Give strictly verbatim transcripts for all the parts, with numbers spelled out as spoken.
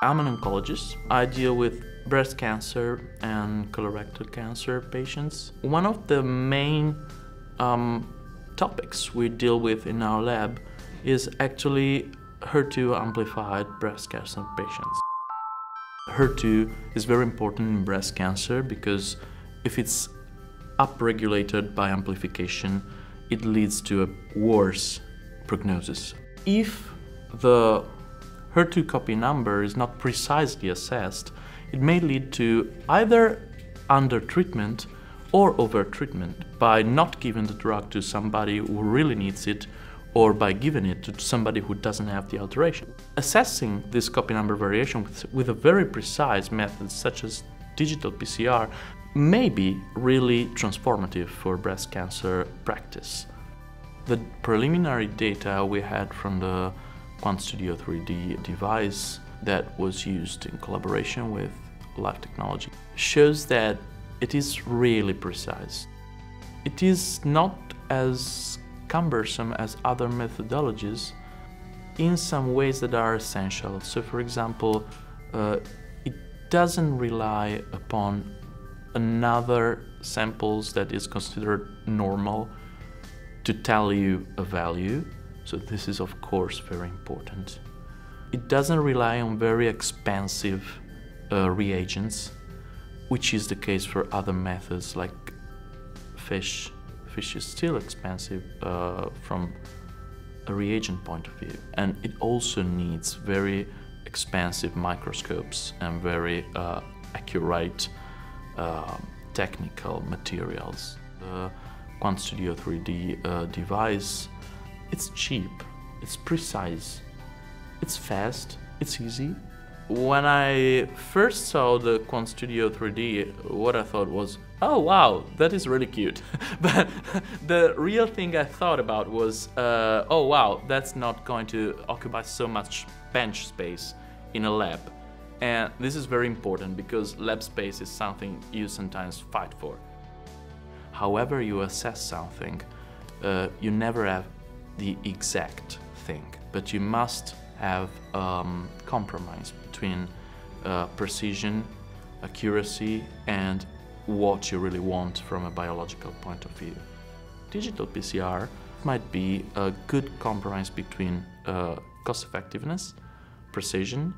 I'm an oncologist. I deal with breast cancer and colorectal cancer patients. One of the main um, topics we deal with in our lab is actually H E R two amplified breast cancer patients. H E R two is very important in breast cancer because if it's upregulated by amplification, it leads to a worse prognosis. If the H E R two copy number is not precisely assessed, it may lead to either under-treatment or over-treatment by not giving the drug to somebody who really needs it or by giving it to somebody who doesn't have the alteration. Assessing this copy number variation with, with a very precise method such as digital P C R may be really transformative for breast cancer practice. The preliminary data we had from the QuantStudio three D device that was used in collaboration with Life Technology shows that it is really precise. It is not as cumbersome as other methodologies in some ways that are essential. So, for example, uh, it doesn't rely upon another samples that is considered normal to tell you a value. So this is, of course, very important. It doesn't rely on very expensive uh, reagents, which is the case for other methods like FISH. FISH is still expensive uh, from a reagent point of view. And it also needs very expensive microscopes and very uh, accurate uh, technical materials. The QuantStudio three D uh, device, it's cheap, it's precise, it's fast, it's easy. When I first saw the QuantStudio three D, what I thought was, oh wow, that is really cute. But the real thing I thought about was, uh, oh wow, that's not going to occupy so much bench space in a lab. And this is very important because lab space is something you sometimes fight for. However you assess something, uh, you never have the exact thing, but you must have um, compromise between uh, precision, accuracy, and what you really want from a biological point of view. Digital P C R might be a good compromise between uh, cost-effectiveness, precision,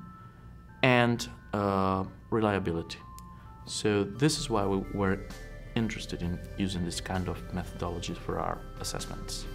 and uh, reliability. So this is why we were interested in using this kind of methodologies for our assessments.